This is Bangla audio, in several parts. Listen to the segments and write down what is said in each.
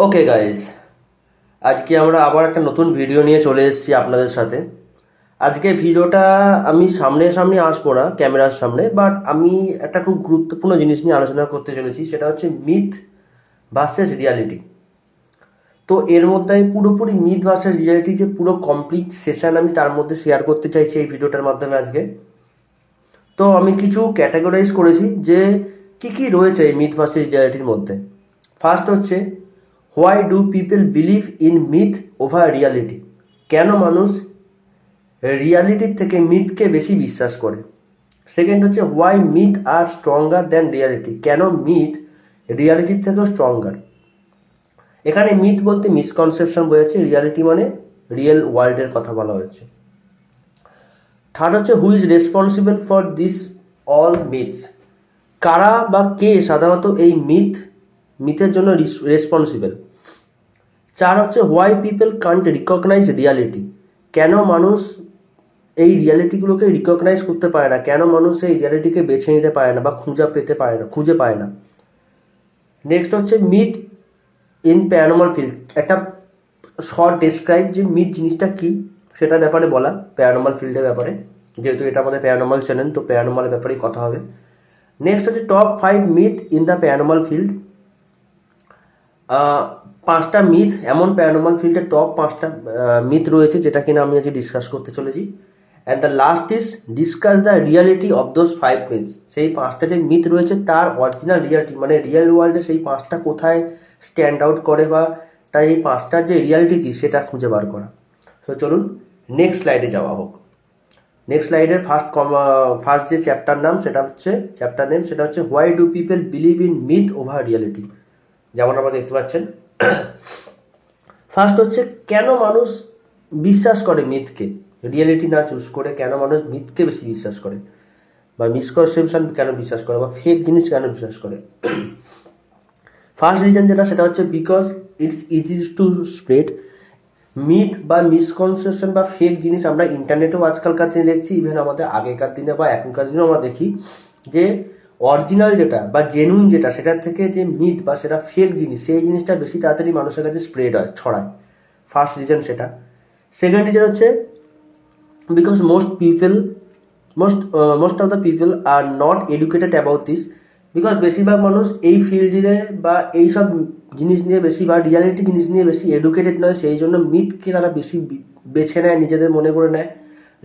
ओके गाइज आज के आबार एक नतून भिडियो निये चले एसेछि आपनादेर साथे। आज के भिडियोटा आमी सामने सामने आसबो ना कैमरार सामने, बाट आमी एक खूब गुरुत्वपूर्ण जिनिस निये आलोचना करते चलेछि, सेटा हच्छे मिथ भार्सेस रियलिटी। तो एर मध्य पुरोपुरि मिथ भार्सेस रियलिटी जे पुरो कमप्लीट सेशन आमी तार मध्य शेयर करते चाइछि एई भिडियोटार माध्यमे। आज के तो आमी किछु कैटेगराइज करेछि जे की रयेछे मिथ भार्सेस रियलिटिर मध्य। फार्स्ट हच्छे Why do people believe in myth over reality? क्यों मानुष रियलिटी थेके मिथ के बेशी विश्वास करे। सेकेंड होच्छे why myth are stronger than reality? क्यों मिथ रियलिटी थेके स्ट्रंगार। एखाने मिथ बोलते मिसकनसेपशन बोझाচ্ছে, रियलिटी माने रियल वर्ल्डের कथा বলা হচ্ছে। থার্ড হচ্ছে who is responsible for this all myths? कारा बा के साधारणत এই মিথ मिथर जो रेसपन्सिबल। चार हे why people can't recognise reality, क्यों मानुष रियलिटीगुलो के रिकगनाइज करते पारे ना, क्यों मानुष रियलिटी के बेचे नीते पारे ना, खुंजा पेते पारे ना, खुंजे पाए ना। नेक्स्ट हे मिथ इन पैरानर्मल फील्ड, एक शॉर्ट डिस्क्राइब जो मिथ जिनिसटा कि सेटा ब्यापारे बला, पैरानर्मल फील्डের ব্যাপারে, যেহেতু এটা আমাদের पैरानर्मल चैनल तो पैरानर्मल ব্যাপারেই কথা হবে। नेक्स्ट हे top 5 myth in the paranormal field, पाँचटा मिथ एमन पैरानर्मल फील्डे टप पाँचटा मिथ रयेछे जेटा किना आमि आज डिसकास करते चलेछि। And the last is discuss the reality of those 5 myths. सेई पाँचटा जे मिथ रयेछे तार ओरिजिनल रियलिटी माने रियल वर्ल्डे सेई पाँचटा कोथाय स्टैंड आउट करे बा ताई पाँचटार जे रियलिटी कि सेटा खुंजे बार करा। तो चलुन नेक्स्ट स्लाइडे जावा होक। नेक्स्ट स्लाइडेर फार्स्ट जे चैप्टार नाम सेटा हच्छे, चैप्टार नेम सेटा हच्छे why do people believe in myth over reality. যেমন আপনারা দেখতে পাচ্ছেন ফার্স্ট হচ্ছে কেন মানুষ বিশ্বাস করে মিথকে, রিয়েলিটি না চুজ করে কেন মানুষ মিথকে বেশি বিশ্বাস করে, বা মিসকনসেপশন কেন বিশ্বাস করে, বা ফেক জিনিস কেন বিশ্বাস করে। ফার্স্ট রিজন যেটা সেটা হচ্ছে because it's easy to spread. Myth বা মিসকনসেপশন বা ফেক জিনিস আমরা ইন্টারনেটেও আজকালকার দিনে দেখছি, ইভেন আমাদের আগেকার দিনে বা এখনকার দিনেও আমরা দেখি যে অরিজিনাল যেটা বা জেনুইন যেটা সেটার থেকে যে মিথ বা সেটা ফেক জিনিস সেই জিনিসটা বেশি তাড়াতাড়ি মানুষের কাছে স্প্রেড হয়, ছড়ায়। ফার্স্ট রিজন সেটা। সেকেন্ড রিজন হচ্ছে because most of the people are not educated about this, because বেশিরভাগ মানুষ এই ফিল্ডে বা এই সব জিনিস নিয়ে বেশি বা রিয়ালিটি জিনিস নিয়ে বেশি এডুকেটেড নয়, সেই জন্য মিথকে তারা বেশি বেছে নেয়, নিজেদের মনে করে নেয়,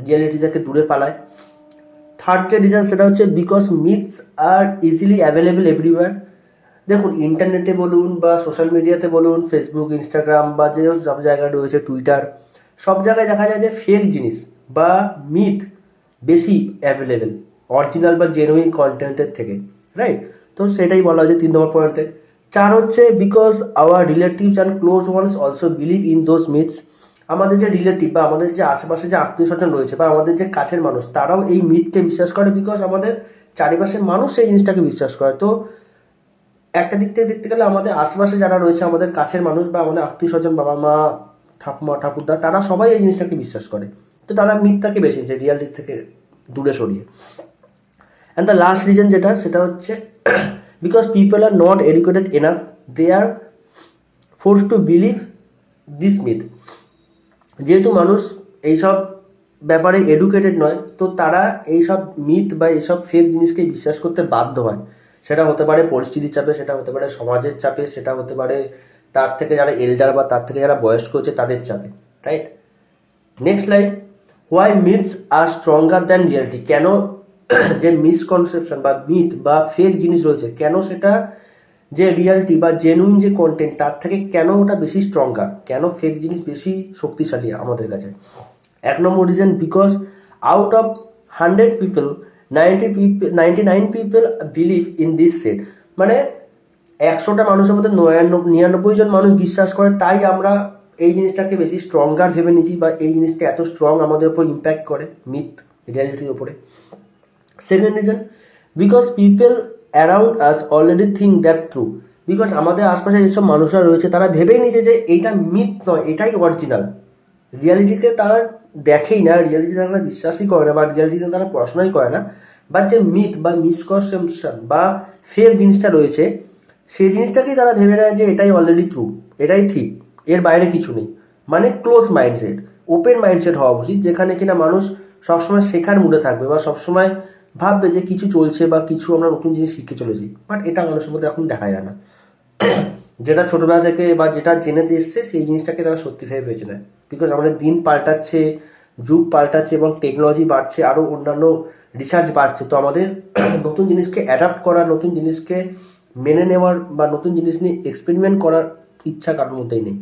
রিয়ালিটি থেকে দূরে পালায়। থার্ড রিজন সেটা হচ্ছে because myths are easily available everywhere. দেখুন ইন্টারনেটে বলুন বা সোশ্যাল মিডিয়াতে বলুন, ফেসবুক, ইনস্টাগ্রাম বা যে সব জায়গায় রয়েছে, টুইটার, সব জায়গায় দেখা যায় যে ফেক জিনিস বা মিথ বেশি অ্যাভেলেবেল অরিজিনাল বা জেনুইন কন্টেন্টের থেকে, রাইট। তো সেটাই বলা হচ্ছে 3 নম্বর পয়েন্টে। 4 হচ্ছে because our relatives and close ones also believe in those myths. আমাদের যে রিলেটিভ বা আমাদের যে আশেপাশে যে আত্মীয় স্বজন রয়েছে বা আমাদের যে কাছের মানুষ, তারাও এই মিথকে বিশ্বাস করে, বিকজ আমাদের চারিপাশের মানুষ এই জিনিসটাকে বিশ্বাস করে। তো একটা দিক থেকে দেখতে গেলে আমাদের আশেপাশে যারা রয়েছে, আমাদের কাছের মানুষ বা আমাদের আত্মীয় স্বজন, বাবা মা, ঠাকুমা, ঠাকুরদা, তারা সবাই এই জিনিসটাকে বিশ্বাস করে। তো তারা মিথটাকে বেশি রিয়ালিটি থেকে দূরে সরিয়ে। অ্যান্ড দ্য লাস্ট রিজন যেটা সেটা হচ্ছে because people are not educated enough, they are force to believe this myth. যেহেতু মানুষ এইসব ব্যাপারে এডুকেটেড নয়, তো তারা এইসব মিথ বা এইসব ফেক জিনিসকে বিশ্বাস করতে বাধ্য হয়। সেটা হতে পারে পরিস্থিতির চাপে, সেটা হতে পারে সমাজের চাপে, সেটা হতে পারে তার থেকে যারা এল্ডার বা তার থেকে যারা বয়স্ক হচ্ছে তাদের চাপে, right. Next slide, why myths are stronger than reality. কেন যে মিসকনসেপশন বা মিথ বা ফেক জিনিস রয়েছে, কেন সেটা যে রিয়ালিটি বা জেনুইন যে কন্টেন্ট তার থেকে কেন ওটা বেশি স্ট্রঙ্গার, কেন ফেক জিনিস বেশি শক্তিশালী আমাদের কাছে। এক নম্বর reason because out of 100 people 99 people believe in this set. মানে 100টা মানুষের মধ্যে 99 জন মানুষ বিশ্বাস করে, তাই আমরা এই জিনিসটাকে বেশি স্ট্রঙ্গার ভেবে নিয়েছি বা এই জিনিসটা এত স্ট্রং আমাদের উপর ইম্প্যাক্ট করে, মিথ রিয়ালিটির উপরে। Second reason because people around us already think that's true, because আমাদের আশেপাশে যেসব মানুষরা রয়েছে তারা ভেবেই নিয়েছে যে এটা মিথ নয়, এটাই অরিজিনাল। রিয়ালিটিকে তারা দেখেই না, রিয়ালিটিতে তারা বিশ্বাসই করে না, বা রিয়ালিটিতে তারা পড়াশোনাই করে না, বা যে মিথ বা মিসকনসেপশন বা ফেক জিনিসটা রয়েছে সেই জিনিসটাকেই তারা ভেবে নেয় যে এটাই অলরেডি ট্রু, এটাই ঠিক, এর বাইরে কিছু নেই। মানে ক্লোজ মাইন্ডসেট, ওপেন মাইন্ডসেট হওয়া উচিত, যেখানে কিনা মানুষ সবসময় শেখার মুডে থাকবে বা সবসময় ভাববে যে কিছু চলছে বা কিছু আমরা নতুন জিনিস শিখে চলেছি। বাট এটা মানুষের মধ্যে এখন দেখা যায় না, যেটা ছোটবেলা থেকে বা যেটা জেনেতে এসছে সেই জিনিসটাকে তারা সত্যি ভেবে বেঁচে নেয়। বিকজ আমাদের দিন পাল্টাচ্ছে, যুগ পাল্টাচ্ছে এবং টেকনোলজি বাড়ছে, আরও অন্যান্য রিসার্চ বাড়ছে, তো আমাদের নতুন জিনিসকে অ্যাডাপ্ট করা, নতুন জিনিসকে মেনে নেওয়ার বা নতুন জিনিস নিয়ে এক্সপেরিমেন্ট করার ইচ্ছা কারোর মধ্যেই নেই।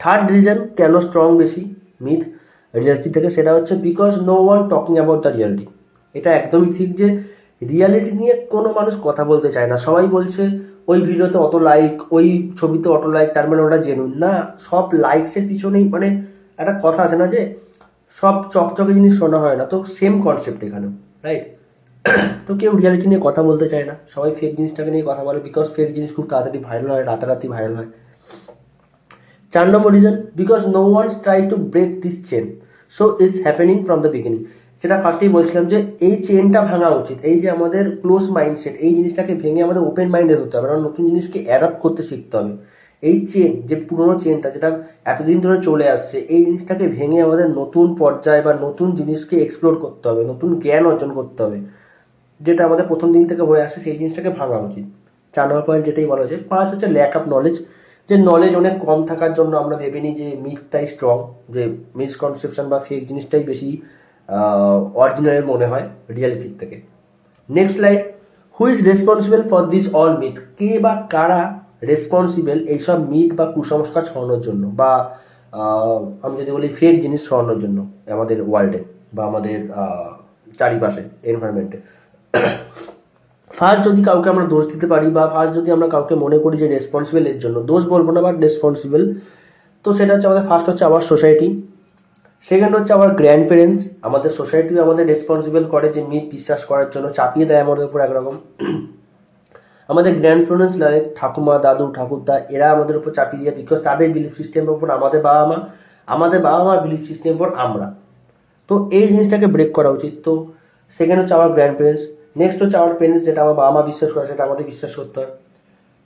থার্ড রিজন কেন স্ট্রং বেশি মিথ রিয়ালিটি থেকে, সেটা হচ্ছে because no one talking about the reality. এটা একদমই ঠিক যে রিয়ালিটি নিয়ে কোনো মানুষ কথা বলতে চায় না। সবাই বলছে ওই ভিডিওতে অত লাইক, ওই ছবিতে অত লাইক, তার মানে ওটা জেনুইন না। সব লাইকসের পিছনেই মানে একটা কথা আছে না যে সব চকচকে জিনিস শোনা হয় না, তো সেম কনসেপ্ট এখানেও, রাইট? তো কেউ রিয়ালিটি নিয়ে কথা বলতে চায় না, সবাই ফেক জিনিসটাকে নিয়ে কথা বলে, বিকজ ফেক জিনিস খুব তাড়াতাড়ি ভাইরাল হয়, রাতারাতি ভাইরাল হয়। 4 number reason because no one try to break this chain, so it's happening from the beginning. সেটা ফার্স্টেই বলছিলাম যে এই চেনটা ভাঙা উচিত, এই যে আমাদের ক্লোজ মাইন্ডসেট, এই জিনিসটাকে ভেঙে আমাদের ওপেন মাইন্ডেড হতে হবে, কারণ নতুন জিনিসকে অ্যাডাপ্ট করতে শিখতে হবে। এই চেন, যে পুরোনো চেনটা যেটা এতদিন ধরে চলে আসছে, এই জিনিসটাকে ভেঙে আমাদের নতুন পর্যায়ে বা নতুন জিনিসকে এক্সপ্লোর করতে হবে, নতুন জ্ঞান অর্জন করতে হবে, যেটা আমাদের প্রথম দিন থেকে হয়ে আসছে, সেই জিনিসটাকে ভাঙা উচিত। 4 নম্বর পয়েন্ট যেটাই বলা হচ্ছে। 5 হচ্ছে ল্যাক অফ নলেজ, যে নলেজ অনেক কম থাকার জন্য আমরা ভেবে নিই যে মিথটাই স্ট্রং, যে মিসকনসেপশন বা ফেক জিনিসটাই বেশি অরিজিনাল মনে হয় রিয়ালিটির থেকে। Next slide, who is responsible for this all myth, কে বা কারা রেসপন্সিবল এইসব মিথ বা কুসংস্কার ছড়ানোর জন্য বা আমি যদি বলি ফেক জিনিস ছড়ানোর জন্য আমাদের ওয়ার্ল্ডে বা আমাদের চারিপাশে এনভায়রনমেন্টে? ফার্স্ট যদি কাউকে আমরা দোষ দিতে পারি বা ফার্স্ট যদি আমরা কাউকে মনে করি যে রেসপন্সিবল এর জন্য, দোষ বলবো না বাট রেসপন্সিবল, তো সেটা হচ্ছে আমাদের ফার্স্ট হচ্ছে আবার সোসাইটি, সেকেন্ড হচ্ছে আবার গ্র্যান্ড প্যারেন্টস। আমাদের সোসাইটিও আমাদের রেসপন্সিবল করে যে মিথ বিশ্বাস করার জন্য, চাপিয়ে দেয় আমাদের উপর একরকম। আমাদের গ্র্যান্ড প্যারেন্টস লাগে ঠাকুমা, দাদু, ঠাকুরদা, এরা আমাদের উপর চাপিয়ে দেয়, বিকজ তাদের বিলিফ সিস্টেমের উপর আমাদের বাবা মা, আমাদের বাবা মার বিলিফ সিস্টেমের উপর আমরা, তো এই জিনিসটাকে ব্রেক করা উচিত। তো সেকেন্ড হচ্ছে আবার গ্র্যান্ড প্যারেন্টস, নেক্সট হচ্ছে আওয়ার প্যারেন্টস, যেটা আমার বাবা মা বিশ্বাস করে সেটা আমাদের বিশ্বাস করতে হয়।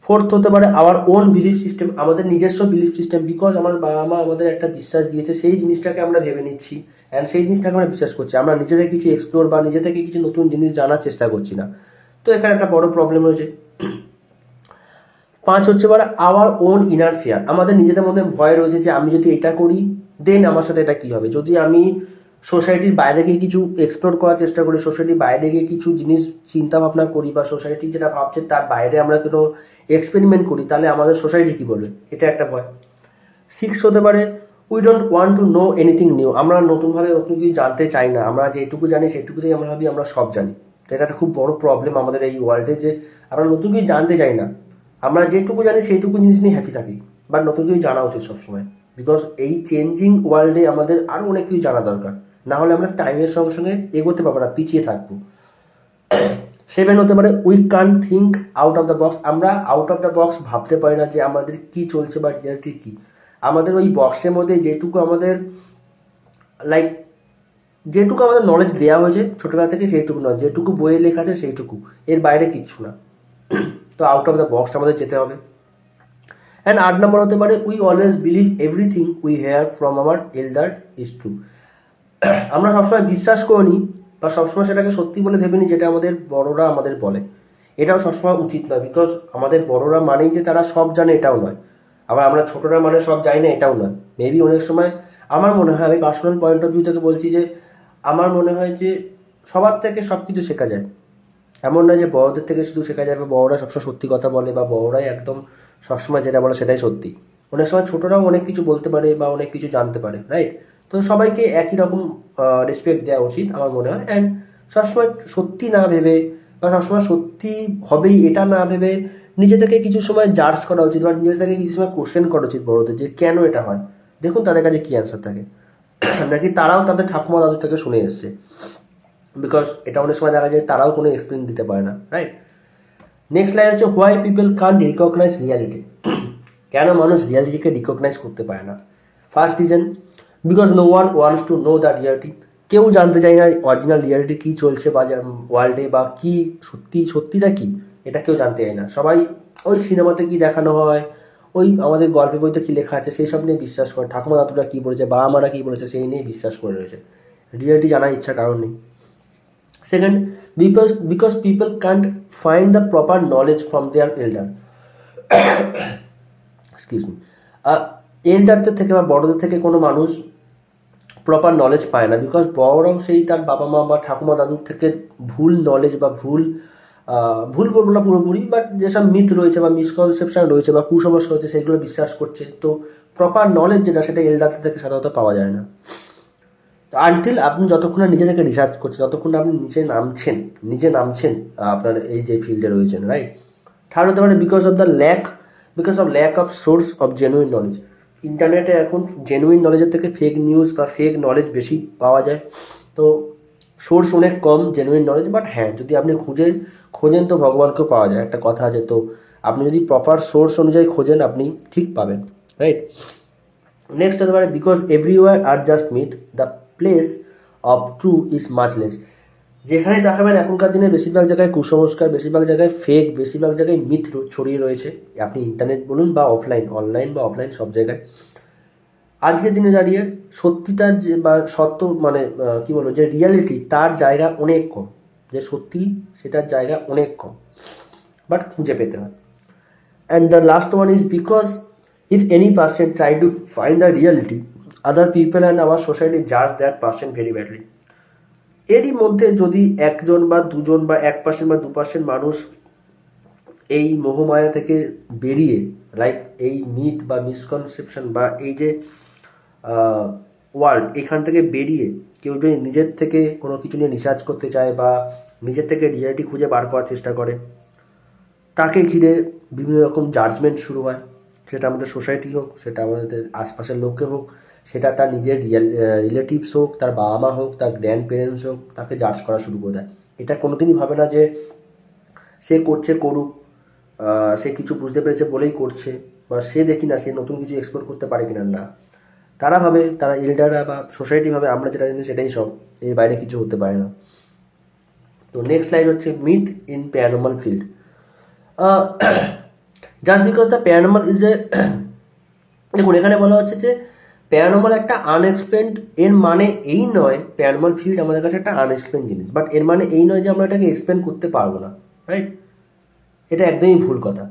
ফোর্থ হতে পারে আওয়ার ওন বিলিফ সিস্টেম, আমাদের নিজস্ব বিলিফ সিস্টেম, বিকজ আমার বাবা মা আমাদের একটা বিশ্বাস দিয়েছে, সেই জিনিসটাকে আমরা ভেবে নিচ্ছি অ্যান্ড সেই জিনিসটাকে আমরা বিশ্বাস করছি, আমরা নিজেদের কিছু এক্সপ্লোর বা নিজে থেকে কিছু নতুন জিনিস জানার চেষ্টা করছি না, তো এখানে একটা বড় প্রবলেম হয়েছে। 5 হচ্ছে এবার আওয়ার ওন ইনার ফিয়ার, আমাদের নিজেদের মধ্যে ভয় রয়েছে যে আমি যদি এটা করি দেন আমার সাথে এটা কী হবে, যদি আমি সোসাইটির বাইরে গিয়ে কিছু এক্সপ্লোর করার চেষ্টা করি, সোসাইটির বাইরে গিয়ে কিছু জিনিস চিন্তাভাবনা করি বা সোসাইটি যেটা ভাবছে তার বাইরে আমরা কোনো এক্সপেরিমেন্ট করি, তাহলে আমাদের সোসাইটি কী বলবে, এটা একটা ভয়। 6 হতে পারে we don't want to know anything new, আমরা নতুনভাবে নতুন কিছু জানতে চাই না, আমরা যেটুকু জানি সেটুকুতেই আমরা ভাবি আমরা সব জানি, তো এটা একটা খুব বড় প্রবলেম আমাদের এই ওয়ার্ল্ডে, যে আমরা নতুন কিছু জানতে চাই না, আমরা যেটুকু জানি সেইটুকু জিনিস নিয়ে হ্যাপি থাকি, বা নতুন কিছু জানা উচিত সবসময়, বিকজ এই চেঞ্জিং ওয়ার্ল্ডে আমাদের আরও অনেক কিছু জানা দরকার, নাহলে আমরা টাইমের সঙ্গে সঙ্গে এগোতে পারবো না, পিছিয়ে থাকবো। 7 হতে পারে we can think out of the box, আমরা আউট অফ দ্য বক্স ভাবতে পারি না যে আমাদের কী চলছে বা রিয়ালিটি কী, আমাদের ওই বক্সের মধ্যে যেটুকু আমাদের লাইক যেটুকু আমাদের নলেজ দেওয়া হয়েছে ছোটোবেলা থেকে সেইটুকু নয়, যেটুকু বইয়ে লেখা আছে সেইটুকু, এর বাইরে কিচ্ছু না, তো আউট অফ দ্য বক্সটা আমাদের যেতে হবে। অ্যান্ড 8 নম্বর হতে পারে we always believe everything we hear from our elder is true, আমরা সবসময় বিশ্বাস করিনি বা সবসময় সেটাকে সত্যি বলে ভেবেনি যেটা আমাদের বড়রা আমাদের বলে, এটাও সবসময় উচিত নয়, বিকজ আমাদের বড়রা মানেই যে তারা সব জানে এটাও নয়, আবার আমরা ছোটরা মানে সব জানি না এটাও নয়। মেবি অনেক সময় আমার মনে হয়, আমি পার্সোনাল পয়েন্ট অফ ভিউ থেকে বলছি, যে আমার মনে হয় যে সবার থেকে সব কিছু শেখা যায়, এমন না যে বড়দের থেকে শুধু শেখা যায় বা বড়রা সবসময় সত্যি কথা বলে বা বড়রাই একদম সবসময় যেটা বলে সেটাই সত্যি, অনেক সময় ছোটরাও অনেক কিছু বলতে পারে বা অনেক কিছু জানতে পারে, রাইট? তো সবাইকে একই রকম রেসপেক্ট দেওয়া উচিত আমার মনে হয়, অ্যান্ড সবসময় সত্যি না ভেবে বা সবসময় সত্যি হবেই এটা না ভেবে নিজে থেকে কিছু সময় জার্জ করা উচিত বা নিজে থেকে কিছু সময় কোশ্চেন করা উচিত বড়দের, যে কেন এটা হয়, দেখুন তাদের কাছে কী অ্যান্সার থাকে, নাকি তারাও তাদের ঠাকুমা দাদু থেকে শুনে এসছে, বিকজ এটা অনেক সময় দেখা যায় তারাও কোনো এক্সপ্লেন দিতে পারে না, রাইট? নেক্সট লাইন হচ্ছে why people can recognise reality, কেন মানুষ রিয়ালিটিকে রিকগনাইজ করতে পারে না। First reason because no one wants to know the reality, কেউ জানতে চায় না অরিজিনাল রিয়ালিটি কী চলছে বা ওয়ার্ল্ডে বা কী সত্যিটা কী, এটা কেউ জানতে চায় না। সবাই ওই সিনেমাতে কি দেখানো হয়, ওই আমাদের গল্পে বইতে কি লেখা আছে সেই সব নিয়ে বিশ্বাস করে। ঠাকুমা দাদুরা কী বলেছে, বাবা মারা কী বলেছে সেই নিয়ে বিশ্বাস করে রয়েছে। রিয়েলিটি জানার ইচ্ছা কারণ নেই। Second, because people can't find the proper knowledge from their elder. Excuse me, এল্ডারদের থেকে বা বড়দের থেকে কোনো মানুষ প্রপার নলেজ পায় না, বিকজ বড়রাও সেই তার বাবা মা বা ঠাকুমা দাদুর থেকে ভুল নলেজ বা ভুল বলবো না পুরোপুরি, বাট যেসব মিথ রয়েছে বা মিসকনসেপশন রয়েছে বা কুসংস্কার রয়েছে সেগুলো বিশ্বাস করছে। তো প্রপার নলেজ যেটা সেটা এল্ডারদের থেকে সাধারণত পাওয়া যায় না। তো আনটিল আপনি যতক্ষণ নিজে থেকে রিসার্চ করছেন, ততক্ষণ আপনি নিজে নামছেন আপনার এই যে ফিল্ডে রয়েছেন, রাইট। থার্ড হতে পারে because of lack of source of genuine knowledge. ইন্টারনেটে এখন জেনুইন নলেজের থেকে ফেক নিউজ বা ফেক নলেজ বেশি পাওয়া যায়, তো সোর্স অনেক কম জেনুইন নলেজ। বাট হ্যাঁ, যদি আপনি খোঁজেন তো ভগবানকেও পাওয়া যায়, একটা কথা আছে। তো আপনি যদি প্রপার সোর্স অনুযায়ী খোঁজেন আপনি ঠিক পাবেন, রাইট। নেক্সট হতে পারে because everywhere are just myth, the place of true is much less. যেখানে দেখাবেন এখনকার দিনে বেশিরভাগ জায়গায় কুসংস্কার, বেশিরভাগ জায়গায় ফেক, বেশিরভাগ জায়গায় মিথ ছড়িয়ে রয়েছে। আপনি ইন্টারনেট বলুন বা অনলাইন বা অফলাইন সব জায়গায় আজকের দিনে দাঁড়িয়ে সত্যিটা যে বা সত্য মানে কি বলবো, যে রিয়ালিটি তার জায়গা অনেক কম, যে সত্যি সেটার জায়গা অনেক কম, বাট খুঁজে পেতে হয়। And the last one is because if any person try to find the reality other people and our society জাজ দ্যাট পার্সন ভেরি ব্যাডলি। এরই মধ্যে যদি একজন বা দুজন বা 1% বা 2% মানুষ এই মোহমায়া থেকে বেরিয়ে, লাইক এই মিথ বা মিসকনসেপশন বা এই যে ওয়ার্ল্ড, এখান থেকে বেরিয়ে কেউ যদি নিজের থেকে কোনো কিছু নিয়ে রিসার্চ করতে চায় বা নিজের থেকে রিয়ালিটি খুঁজে বার করার চেষ্টা করে, তাকে ঘিরে বিভিন্ন রকম জাজমেন্ট শুরু হয়। সেটা আমাদের সোসাইটি হোক, সেটা আমাদের আশপাশের লোকে হোক, সেটা তার নিজের রিলেটিভস হোক, তার বাবা মা হোক, তার গ্র্যান্ড প্যারেন্টস হোক, তাকে জাজ করা শুরু করে দেয়। এটা কোনোদিনই ভাবে না যে সে করছে করুক, সে কিছু বুঝতে পেরেছে বলেই করছে, বা সে দেখি না সে নতুন কিছু এক্সপ্লোর করতে পারে কিনা, না। তারা ভাবে, তারা এল্ডাররা বা সোসাইটি ভাবে আমরা যেটা জানি সেটাই সব, এর বাইরে কিছু হতে পারে না। তো নেক্সট স্লাইড হচ্ছে myth in paranormal field. Just because the paranormal is a, দেখুন এখানে বলা হচ্ছে যে প্যারানর্মাল একটা আনএক্সপ্লেনড, এর মানে এই নয়, প্যারানর্মাল ফিল্ড আমাদের কাছে একটা আনএক্সপ্লেনড জিনিস, বাট এর মানে এই নয় যে আমরা এটাকে এক্সপ্লেন করতে পারবো না, রাইট। এটা একদমই ভুল কথা।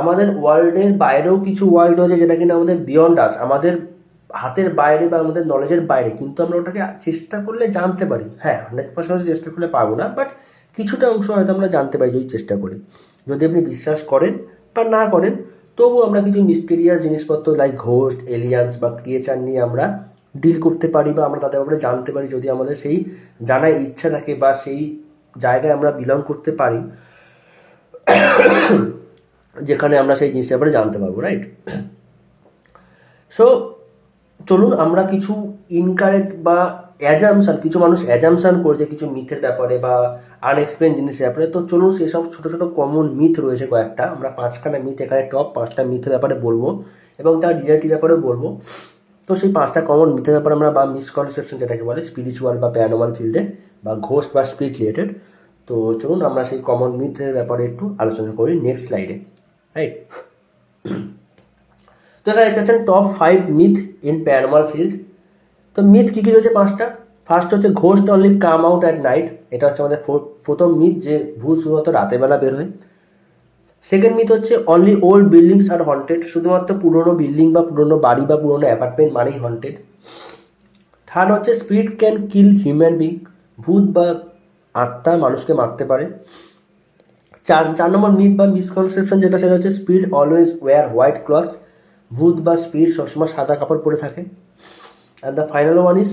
আমাদের ওয়ার্ল্ডের বাইরেও কিছু ওয়ার্ল্ড রয়েছে যেটা কিনা আমাদের বিয়ন্ড আস, আমাদের হাতের বাইরে বা আমাদের নলেজের বাইরে, কিন্তু আমরা ওটাকে চেষ্টা করলে জানতে পারি। হ্যাঁ, 100% চেষ্টা করলে পারবো না, বাট কিছুটা অংশ হয়তো আমরা জানতে পারি যদি চেষ্টা করি। যদি আপনি বিশ্বাস করেন বা না করেন, তবুও আমরা কিছু মিস্টেরিয়াস জিনিসপত্র লাইক ঘোস্ট, এলিয়ান্স বা ক্রিয়েচার নিয়ে আমরা ডিল করতে পারি বা আমরা তাদের ব্যাপারে জানতে পারি, যদি আমাদের সেই জানার ইচ্ছা থাকে বা সেই জায়গায় আমরা বিলং করতে পারি যেখানে আমরা সেই জিনিসটার ব্যাপারে জানতে পারবো, রাইট। সো চলুন আমরা কিছু ইনকারেক্ট বা অ্যাজাম্পশন, কিছু মানুষ অ্যাজাম্পশন করেছে কিছু মিথের ব্যাপারে বা আনএক্সপ্লেন জিনিসের ব্যাপারে। তো চলুন সেসব ছোটো ছোটো কমন মিথ রয়েছে কয়েকটা, আমরা 5খানা মিথ এখানে টপ 5টা মিথের ব্যাপারে বলবো এবং তার রিয়ালিটির ব্যাপারেও বলবো। তো সেই 5টা কমন মিথের ব্যাপারে আমরা, বা মিসকনসেপশন যেটাকে বলে স্পিরিচুয়াল বা প্যারানর্মাল ফিল্ডে, বা ঘোস্ট বা স্পিরিট রিলেটেড। তো চলুন আমরা সেই কমন মিথের ব্যাপারে একটু আলোচনা করি নেক্সট স্লাইডে, রাইট। তো এখানে হচ্ছেন top 5 myth in paranormal field. তো মিথ কী কী রয়েছে 5টা। ফার্স্ট হচ্ছে ghost only come out at night, এটা হচ্ছে আমাদের প্রথম মিথ, যে ভূত শুধুমাত্র রাতেরবেলা বের হয়। সেকেন্ড মিথ হচ্ছে only old buildings are haunted, শুধুমাত্র পুরনো বিল্ডিং বা পুরনো বাড়ি বা পুরনো অ্যাপার্টমেন্ট মানেই হন্টেড। থার্ড হচ্ছে spirit can kill human being, ভূত বা আত্মা মানুষকে মারতে পারে। চার নম্বর মিথ বা মিসকনসেপশন যেটা, সেটা হচ্ছে spirit always wear white clothes, ভূত বা স্পিরিট সবসময় সাদা কাপড় পরে থাকে। And the final one is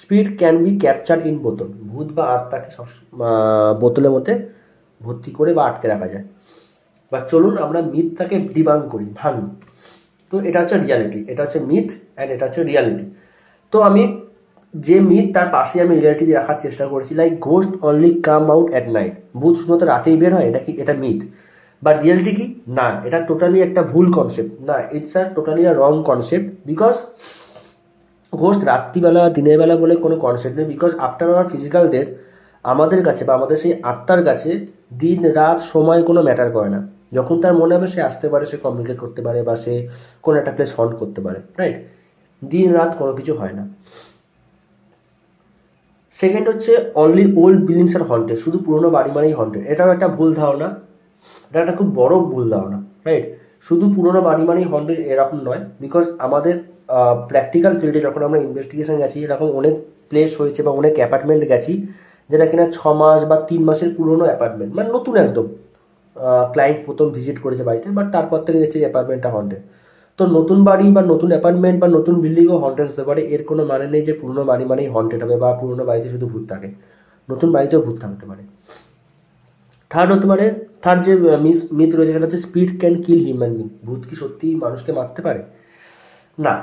spirit can be captured in bottle, ভূত বা আত্মাকে সব বোতলের মধ্যে ভর্তি করে বা আটকে রাখা যায়। বা চলুন আমরা মিথটাকে ডিবাঙ্ক করি, ভাঙি। তো এটা হচ্ছে রিয়ালিটি, এটা হচ্ছে মিথ অ্যান্ড এটা হচ্ছে রিয়ালিটি। তো আমি যে মিথ তার পাশে আমি রিয়ালিটি রাখার চেষ্টা করেছি, like ghost only come out at night, ভূত শুধুমাত্র রাতেই বের হয়, এটা কি এটা মিথ বা রিয়ালিটি কি? না, এটা টোটালি একটা ভুল কনসেপ্ট, না it's are totally a wrong concept, because ghost রাত্রিবেলা দিনের বেলা বলে কোনো কনসেপ্ট নেই, because after our physical death आमादेर काछे बा आमादेर सेई आत्मार काछे दिन रात समय कोनो मैटर करे ना। जखन तार मने होबे से आसते पारे, से कम्युनिकेट करते पारे बा से कोनो एकटा प्लेस हॉन्ट करते पारे, राइट। दिन रात कोनो किछु हय ना। सेकेंड होच्छे only old buildings are haunted, शुधु पुरानो बाड़ी मानेई हॉन्टेड। एटाओ एकटा भूल धारणा, एटा एकटा खूब बड़ो भूल धारणा, राइट। शुधु पुरानो बाड़ी मानेई हॉन्टेड एरकम नय, बिकज आमादेर प्रैक्टिकल फील्डे जखन आमरा इन्वेस्टिगेशन गेছি एरকম अनेक प्लेस হয়েছে বা অনেক অ্যাপার্টমেন্ট গেছি যেটা কিনা 6 মাস বা 3 মাসের পুরনো অ্যাপার্টমেন্ট, মানে নতুন একদম। ক্লায়েন্ট প্রথম ভিজিট করেছে বাড়িতে, বাট তারপর থেকে দেখছে অ্যাপার্টমেন্টটা হন্টেড। তো নতুন বাড়ি বা নতুন অ্যাপার্টমেন্ট বা নতুন বিল্ডিংও হন্টেড হতে পারে, এর কোনো মানে নেই যে পুরনো বাড়ি মানেই হন্টেড হবে বা পুরনো বাড়িতে শুধু ভূত থাকে, নতুন বাড়িতেও ভূত থাকতে পারে। থার্ড হতে পারে, থার্ড যে মিথ রয়েছে সেটা হচ্ছে spirit can kill human being. ভূত কি সত্যি মানুষকে মারতে পারে না?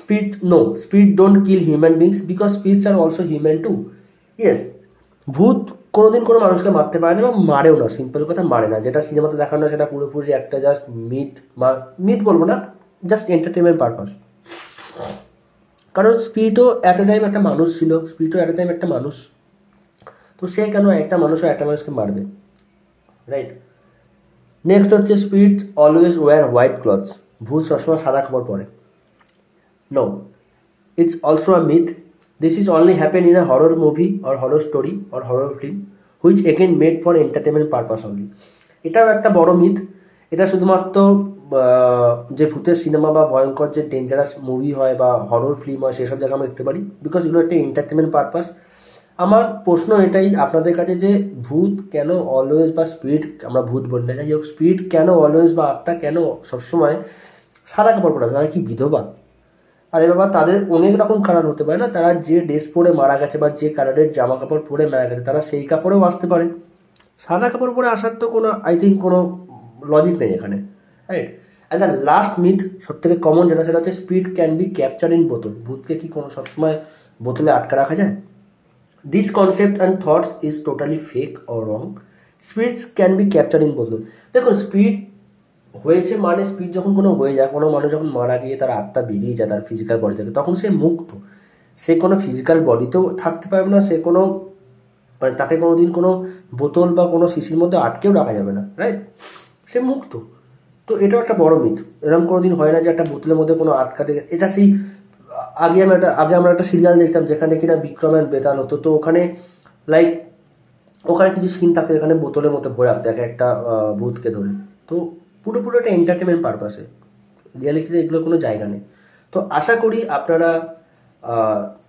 Spirit no, spirit don't kill human beings because spirits are also human too. Yes, भूत कोनोदिन कोनो मानुषके मारते पारे ना, मारेओ ना, सिम्पल कथा मारे ना। जेटा सिनेमाते देखानो सेटा पुरोपुरि एकटा जस्ट मिथ, मिथ बोलबो ना, जस्ट एंटारटेनमेंट पारपास। कारण स्पीडो एट अ टाइम एक मानुष छिलो, स्पीडो एट अ टाइम एक मानुष, तो से केन एक मानुष और एक मानुषके मारबे, राइट। नेक्स्ट होच्छे spirits always wear white clothes. भूत सबসমय सादा कापड़ परे। No, it's also a myth. This is only happen in a horror movie or horror story or horror film, which again made for entertainment purpose only. এটাও একটা বড় মিথ। এটা শুধুমাত্র যে ভূতের সিনেমা বা ভয়ঙ্কর যে ডেঞ্জারাস মুভি হয় বা হরর ফিল্ম হয় সেসব জায়গা আমরা দেখতে পারি, বিকজ এগুলো একটা এন্টারটেনমেন্ট পারপাস। আমার প্রশ্ন এটাই আপনাদের কাছে যে ভূত কেন অলওয়েজ বা স্পিড, আমরা ভূত বললে যাই হোক, স্পিড কেন অলওয়েজ বা আত্মা কেন সবসময় সাদা কাপড় পরা? তারা কি বিধবা? अरे बाबा, तादेर अनेक रकम कारण होते पारे ना। तारा जे ड्रेस परे मारा गेछे बा जे कालारेर जामा कापड़ परे मारा गेछे तारा सेई कापड़ेओ आसते पारे। सादा कापड़ परे आसार तो कोनो आई थिंक कोनो लजिक नेई एखाने, right. And the last myth, सबथेके कमन जेटा, सेटा होच्छे spirit can be captured in bottle. भूतके कि कोनो सब समय बोतले आटका रखा जाय? This concept and that's is totally fake और wrong. Spirits can be captured in bottle. देखो, स्पिरिट হয়েছে মানে স্পিড যখন কোনো হয়ে যায়, কোনো মানুষ যখন মারা গিয়ে তার আত্মা বেরিয়ে যায় তার ফিজিক্যাল বডি থেকে, তখন সে মুক্ত। সে কোনো ফিজিক্যাল বডিতেও থাকতে পারবে না, সে কোনো মানে তাকে কোনো দিন কোনো বোতল বা কোনো শিশির মধ্যে আটকেও রাখা যাবে না, রাইট। সে মুক্ত। তো এটাও একটা বড় মিথ। এরকম কোনো দিন হয় না যে একটা বোতলের মধ্যে কোনো আটকাতে। এটা সেই আগে আমরা একটা সিরিয়াল দেখতাম যেখানে কিনা বিক্রম অ্যান্ড বেতাল হতো। তো ওখানে লাইক ওখানে কিছু সিন থাকতো যেখানে বোতলের মধ্যে ভরে রাখতে একটা ভূতকে ধরে। তো পুরোপুরি একটা এন্টারটেনমেন্ট পারপাসে, রিয়ালিটিতে এগুলো কোনো জায়গা নেই। তো আশা করি আপনারা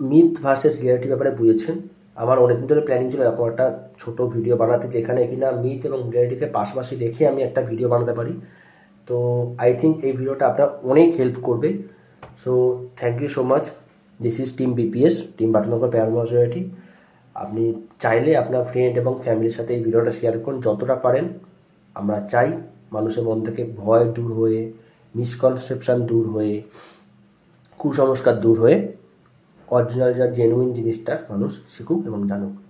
মিথ ভার্সেস রিয়ালিটি ব্যাপারে বুঝেছেন। আমার অনেকদিন ধরে প্ল্যানিং ছিল এরকম একটা ছোটো ভিডিও বানাতে যেখানে কিনা মিথ এবং রিয়ালিটিকে পাশাপাশি রেখে আমি একটা ভিডিও বানাতে পারি। তো আই থিঙ্ক এই ভিডিওটা আপনার অনেক হেল্প করবে। So thank you so much. This is team BPS, team Batanagar paranormal society. আপনি চাইলে আপনার ফ্রেন্ড এবং ফ্যামিলির সাথে এই ভিডিওটা শেয়ার করুন যতটা পারেন। আমরা চাই মানুষের মন থেকে ভয় দূর হয়ে, মিসকনসেপশন দূর হয়ে, কুসংস্কার দূর হয়ে অরিজিনাল যা জেনুইন জিনিসটা মানুষ শিখুক এবং জানুক।